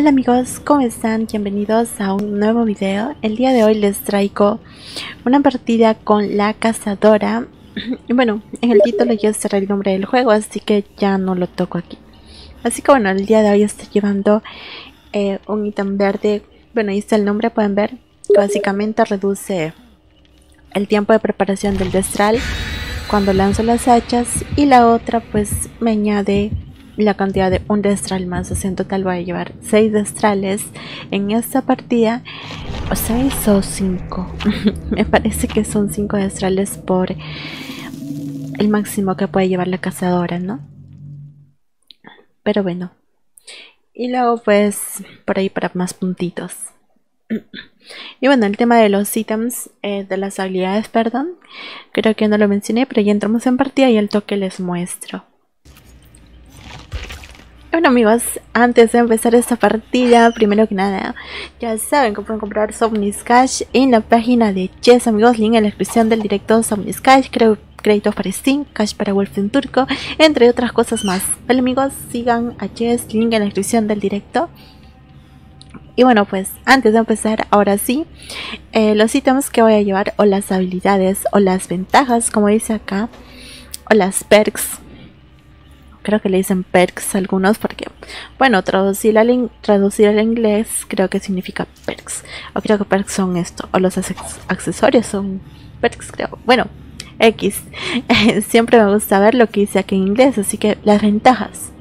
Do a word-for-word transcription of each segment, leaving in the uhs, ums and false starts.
Hola amigos, ¿cómo están? Bienvenidos a un nuevo video. El día de hoy les traigo una partida con la cazadora. Y bueno, en el título yo cerré el nombre del juego, así que ya no lo toco aquí. Así que bueno, el día de hoy estoy llevando eh, un ítem verde. Bueno, ahí está el nombre, pueden ver. Que básicamente reduce el tiempo de preparación del destral cuando lanzo las hachas. Y la otra pues me añade la cantidad de un destral más, o sea en total voy a llevar seis destrales en esta partida, o seis o cinco. Me parece que son cinco destrales por el máximo que puede llevar la cazadora, ¿no? Pero bueno, y luego pues por ahí para más puntitos. Y bueno, el tema de los ítems, eh, de las habilidades, perdón, creo que no lo mencioné, pero ya entramos en partida y al toque les muestro. Bueno amigos, antes de empezar esta partida, primero que nada, ya saben que pueden comprar Somniskash en la página de CHEZ amigos, link en la descripción del directo. Somniskash, creo, créditos para Steam, cash para Wolf in Turco, entre otras cosas más. Vale amigos, sigan a CHEZ, link en la descripción del directo. Y bueno pues, antes de empezar, ahora sí, eh, los ítems que voy a llevar, o las habilidades, o las ventajas, como dice acá, o las perks. Creo que le dicen perks a algunos porque, bueno, traducir al, traducir al inglés creo que significa perks. O creo que perks son esto, o los accesorios son perks, creo. Bueno, X. Siempre me gusta ver lo que dice aquí en inglés, así que las ventajas.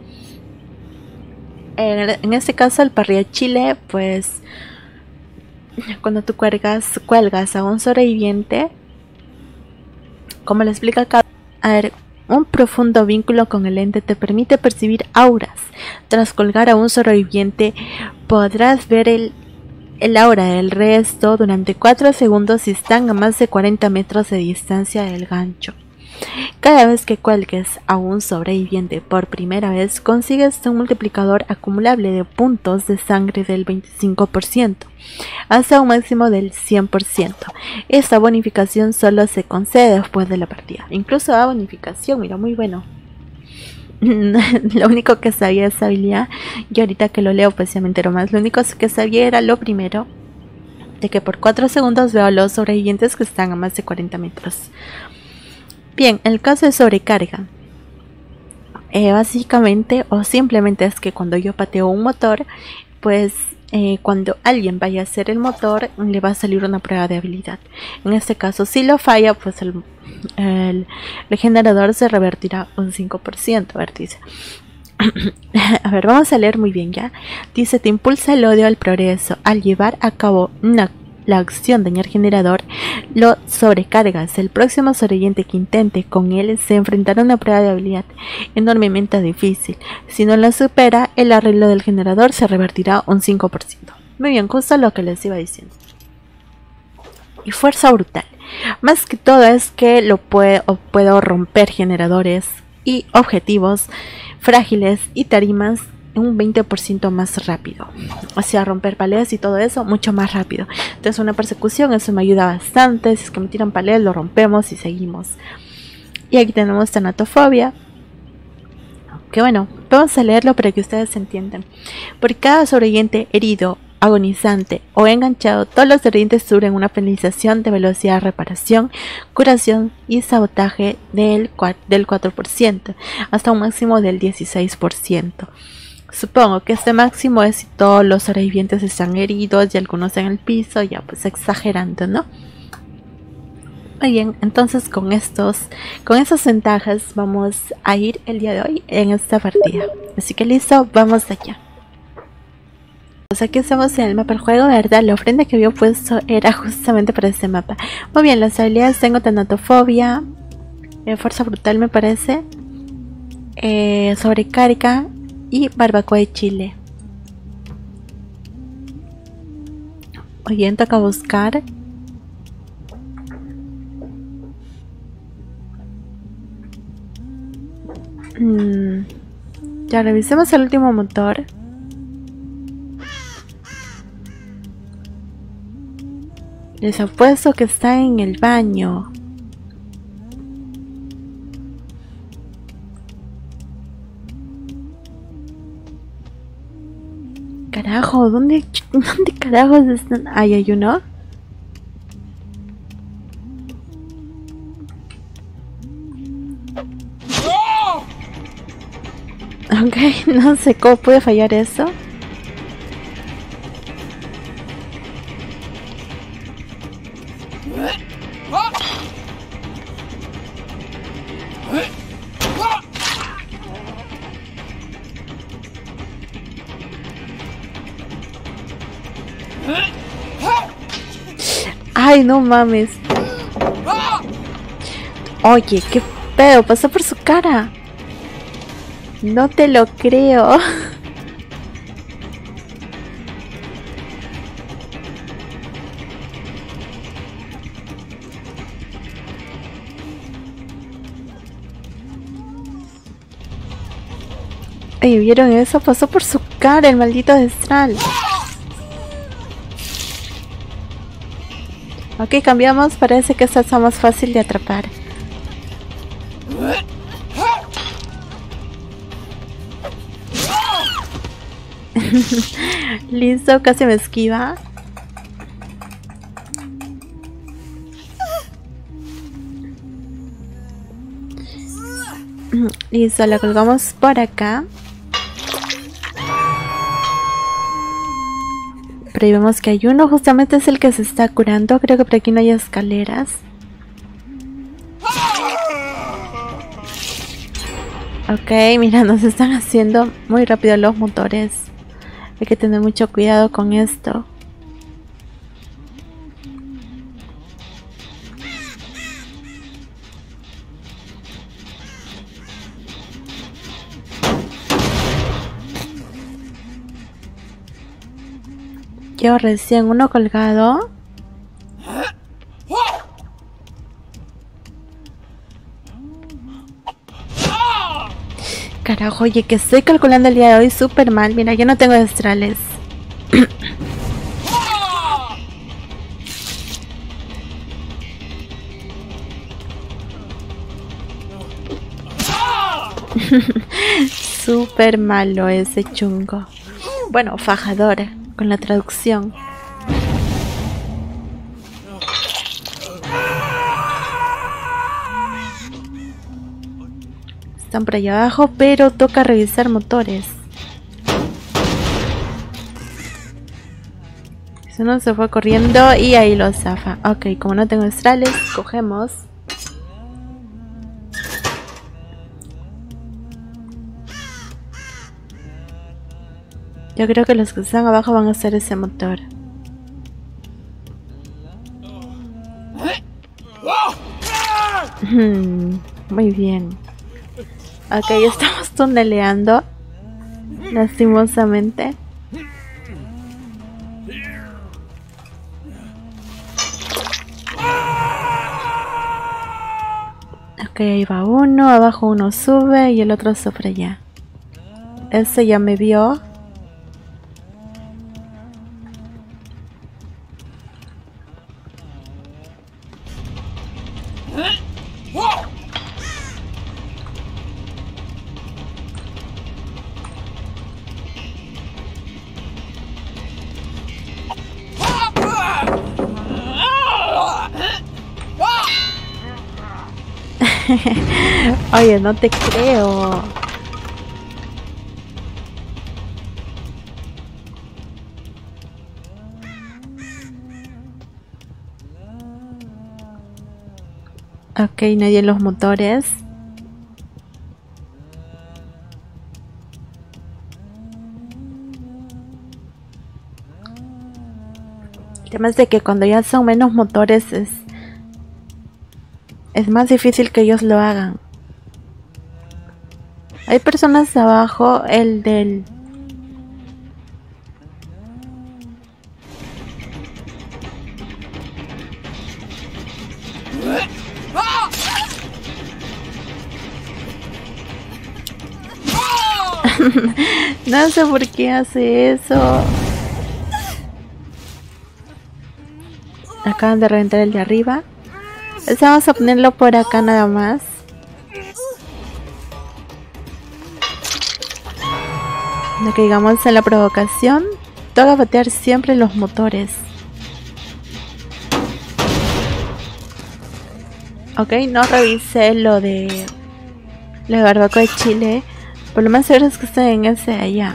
En, en este caso, el parriachile, pues, cuando tú cuelgas, cuelgas a un sobreviviente, como lo explica acá, a ver... Un profundo vínculo con el ente te permite percibir auras. Tras colgar a un sobreviviente, podrás ver el, el aura del resto durante cuatro segundos si están a más de cuarenta metros de distancia del gancho. Cada vez que cuelgues a un sobreviviente por primera vez, consigues un multiplicador acumulable de puntos de sangre del veinticinco por ciento, hasta un máximo del cien por ciento. Esta bonificación solo se concede después de la partida. Incluso a bonificación, mira, muy bueno. Lo único que sabía de esa habilidad, yo ahorita que lo leo pues ya me entero más. Lo único que sabía era lo primero, de que por cuatro segundos veo a los sobrevivientes que están a más de cuarenta metros. Bien, el caso de sobrecarga, eh, básicamente o simplemente es que cuando yo pateo un motor, pues eh, cuando alguien vaya a hacer el motor le va a salir una prueba de habilidad. En este caso si lo falla, pues el, el, el generador se revertirá un cinco por ciento, a ver, dice. A ver, vamos a leer muy bien ya. Dice, te impulsa el odio al progreso al llevar a cabo una la acción de dañar generador, lo sobrecargas. El próximo sobreviviente que intente con él se enfrentará a una prueba de habilidad enormemente difícil. Si no la supera, el arreglo del generador se revertirá un cinco por ciento. Muy bien, justo lo que les iba diciendo. Y fuerza brutal. Más que todo es que lo puedo, puedo romper generadores y objetivos frágiles y tarimas un veinte por ciento más rápido, o sea romper paredes y todo eso mucho más rápido. Entonces una persecución, eso me ayuda bastante. Si es que me tiran paredes lo rompemos y seguimos. Y aquí tenemos tanatofobia, que bueno, vamos a leerlo para que ustedes entiendan. Por cada sobreviviente herido, agonizante o enganchado, todos los sobrevivientes sufren una penalización de velocidad, reparación, curación y sabotaje del cuatro por ciento hasta un máximo del dieciséis por ciento. Supongo que este máximo es si todos los sobrevivientes están heridos y algunos en el piso, ya pues exagerando, ¿no? Muy bien, entonces con estos, con esas ventajas vamos a ir el día de hoy en esta partida. Así que listo, vamos allá. Pues aquí estamos en el mapa del juego, ¿verdad? La ofrenda que había puesto era justamente para este mapa. Muy bien, las habilidades tengo tanatofobia, eh, fuerza brutal me parece, eh, sobrecarga y barbacoa de chile. Oye, toca buscar. Mm. Ya revisemos el último motor. Les apuesto que está en el baño. carajo? ¿Dónde, dónde carajos están? Ay, hay uno. Ok, no sé cómo puede fallar eso. Ay, no mames. Oye, qué pedo, pasó por su cara. No te lo creo. Ey, ¿vieron eso? Pasó por su cara el maldito destral. Ok, cambiamos. Parece que esta está más fácil de atrapar. Listo, casi me esquiva. Listo, la colgamos por acá. Pero ahí vemos que hay uno, justamente es el que se está curando. Creo que por aquí no hay escaleras. Ok, mira, nos están haciendo muy rápido los motores. Hay que tener mucho cuidado con esto. Llevo recién uno colgado. Carajo, oye, que estoy calculando el día de hoy súper mal. Mira, yo no tengo destrales. Súper malo ese chungo. Bueno, fajador, con la traducción. Están por allá abajo, pero toca revisar motores. Eso no se fue corriendo y ahí lo zafa. Ok, como no tengo estrales, cogemos. Yo creo que los que están abajo van a hacer ese motor. Hmm, muy bien. Ok, estamos tuneleando, lastimosamente. Ok, ahí va uno, abajo uno sube y el otro sufre ya. Ese ya me vio. Oye, no te creo. Ok, nadie en los motores. El tema es de que cuando ya son menos motores es... es más difícil que ellos lo hagan. Hay personas abajo, el del... No sé por qué hace eso. Acaban de reventar el de arriba. Vamos a ponerlo por acá nada más. No caigamos en la provocación. Toca patear siempre los motores. Ok, no revisé lo de la barbacoa de Chile. Por lo más seguro es que estoy en ese de allá.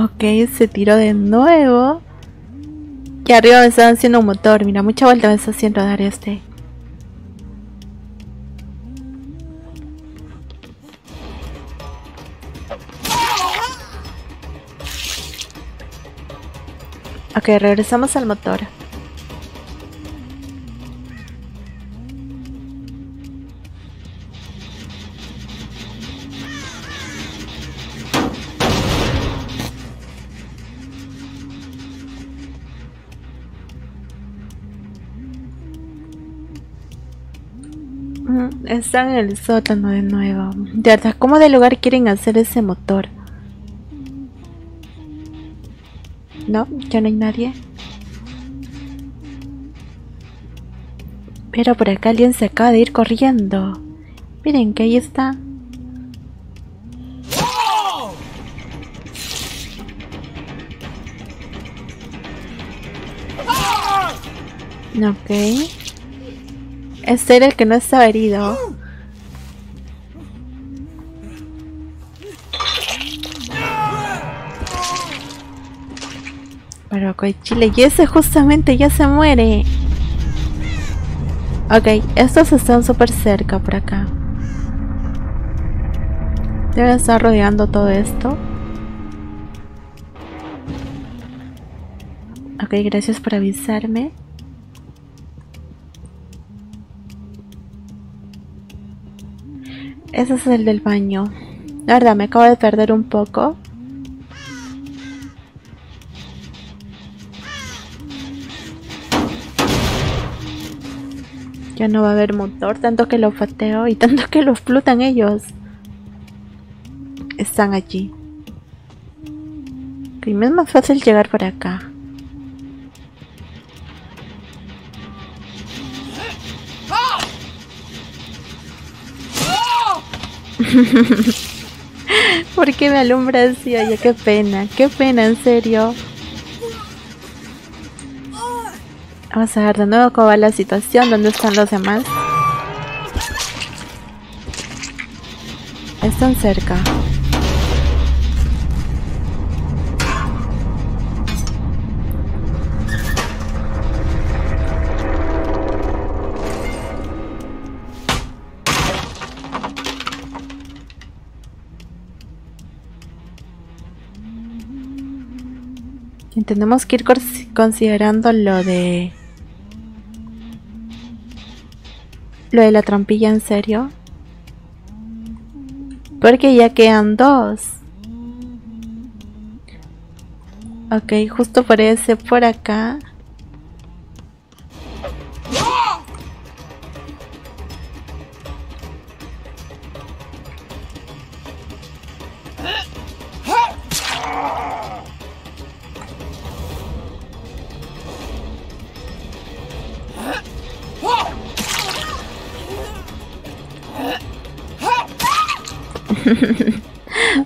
Ok, se tiró de nuevo. Y arriba me están haciendo un motor. Mira, mucha vuelta me está haciendo dar este. Ok, regresamos al motor. Están en el sótano de nuevo. De verdad, ¿cómo de lugar quieren hacer ese motor? No, ya no hay nadie. Pero por acá alguien se acaba de ir corriendo. Miren que ahí está. Ok. Este era el que no estaba herido. Pero con Chile, y ese justamente ya se muere. Ok, estos están súper cerca por acá. Deben estar rodeando todo esto. Ok, gracias por avisarme. Ese es el del baño. La verdad, me acabo de perder un poco. Ya no va a haber motor, tanto que lo pateo y tanto que lo explotan ellos. Están allí. Primero es más fácil llegar por acá. ¿Por qué me alumbra así? Oye, qué pena, qué pena, en serio. Vamos a ver de nuevo cómo va la situación. ¿Dónde están los demás? Están cerca. Tenemos que ir considerando lo de... Lo de la trampilla, en serio. Porque ya quedan dos. Ok, justo por ese, por acá.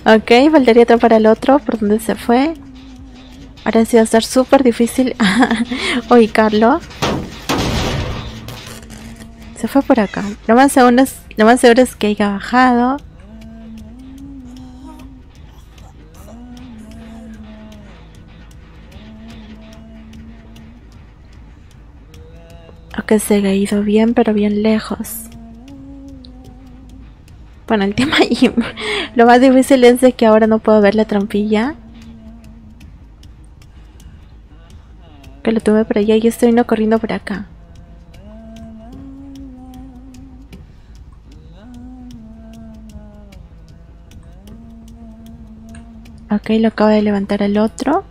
Ok, faltaría otro para el otro. ¿Por dónde se fue? Ahora sí va a estar súper difícil ubicarlo. Se fue por acá. Lo más seguro es, lo más seguro es que haya bajado. Ok, se haya ido bien, pero bien lejos. Bueno, el tema ahí, lo más difícil es de que ahora no puedo ver la trampilla. Que lo tuve por allá y estoy no corriendo por acá. Ok, lo acabo de levantar al otro.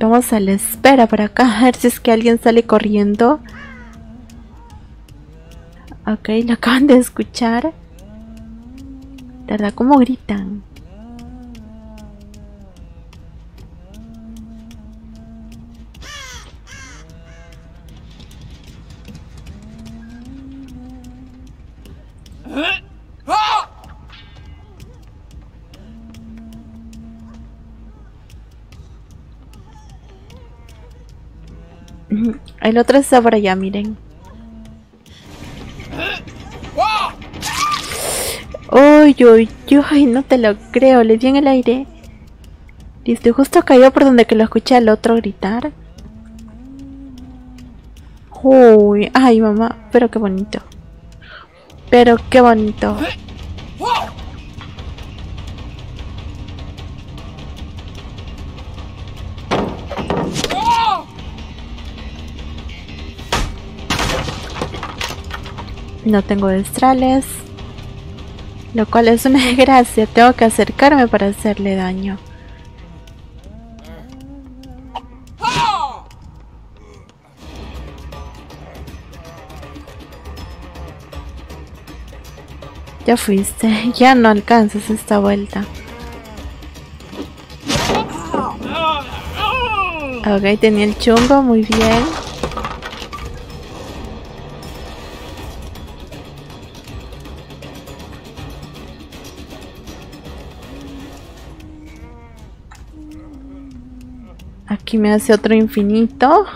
Vamos a la espera por acá, a ver si es que alguien sale corriendo. Ok, lo acaban de escuchar. De verdad, ¿cómo gritan? El otro está por allá, miren. Uy, uy, uy, no te lo creo, le di en el aire. Listo, justo cayó por donde que lo escuché al otro gritar. Uy, ay mamá, pero qué bonito. Pero qué bonito. No tengo destrales, lo cual es una desgracia. Tengo que acercarme para hacerle daño. Ya fuiste, ya no alcanzas esta vuelta. Ok, tenía el chungo, muy bien. Aquí me hace otro infinito.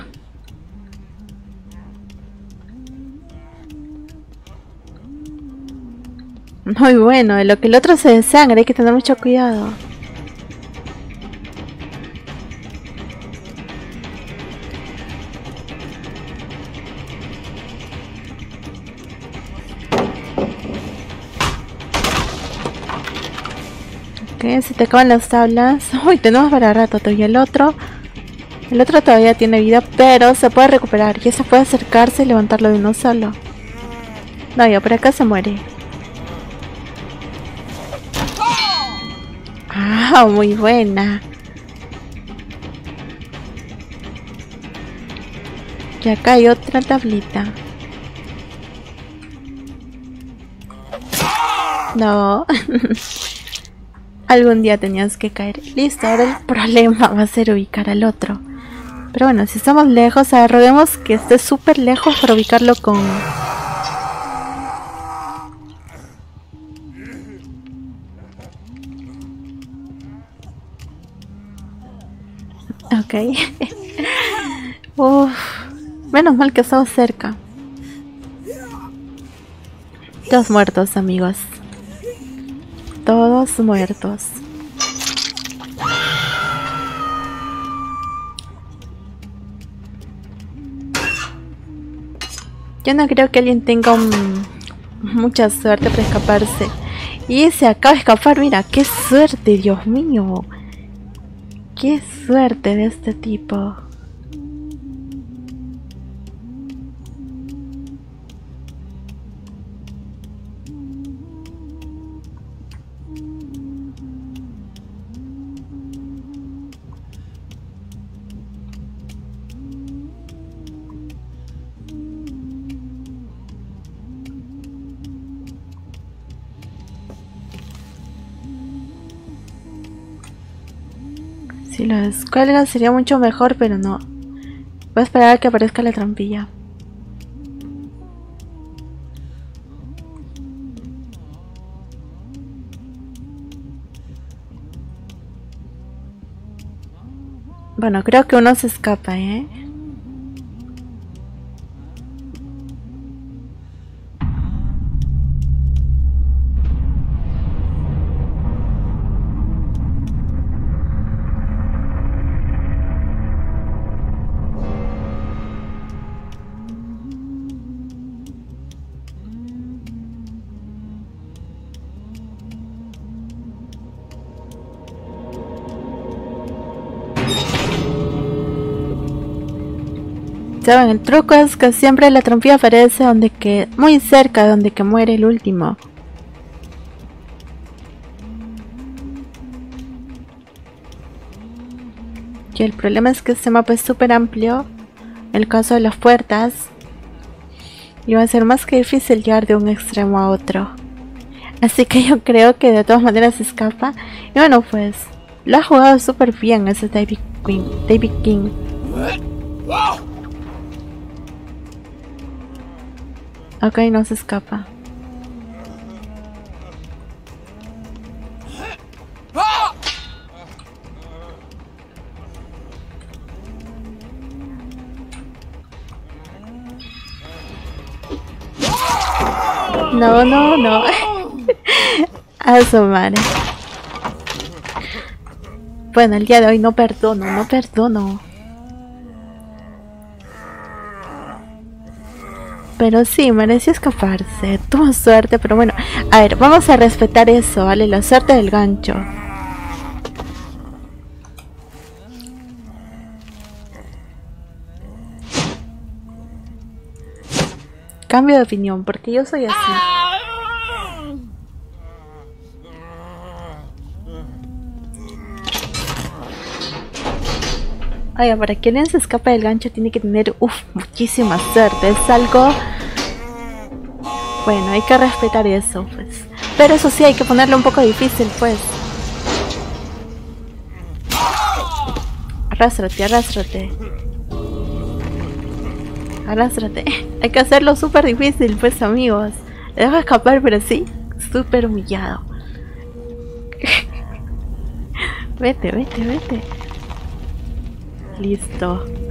Muy bueno, en lo que el otro se desangra hay que tener mucho cuidado. Ok, se te acaban las tablas. Uy, tenemos para rato todavía el otro. El otro todavía tiene vida, pero se puede recuperar. Ya se puede acercarse y levantarlo de uno solo. No, ya por acá se muere. ¡Ah, muy buena! Y acá hay otra tablita. No. Algún día tenías que caer. Listo, ahora el problema va a ser ubicar al otro. Pero bueno, si estamos lejos, a ver, roguemos que esté súper lejos para ubicarlo con... Ok. Uf, menos mal que estaba cerca. Todos muertos, amigos. Todos muertos. Yo no creo que alguien tenga un... mucha suerte para escaparse. Y se acaba de escapar, mira, qué suerte, Dios mío. Qué suerte de este tipo. Si lo descuelgas sería mucho mejor, pero no. Voy a esperar a que aparezca la trampilla. Bueno, creo que uno se escapa, ¿eh? Saben, el truco es que siempre la trampilla aparece donde que, muy cerca de donde que muere el último. Y el problema es que este mapa es súper amplio. En el caso de las puertas, y va a ser más que difícil llegar de un extremo a otro. Así que yo creo que de todas maneras se escapa. Y bueno, pues lo ha jugado súper bien ese David King. David King. Ok, no se escapa. No, no, no. A su madre. Bueno, el día de hoy no perdono, no perdono. Pero sí, mereció escaparse. Tuvo suerte, pero bueno. A ver, vamos a respetar eso, ¿vale? La suerte del gancho. Cambio de opinión, porque yo soy así. Oiga, para que alguien se escape del gancho tiene que tener, uff, muchísima suerte. Es algo... Bueno, hay que respetar eso, pues. Pero eso sí, hay que ponerlo un poco difícil, pues. Arrástrate, arrástrate. Arrástrate. Hay que hacerlo súper difícil, pues, amigos. Le dejo escapar, pero sí, súper humillado. Vete, vete, vete. Listo.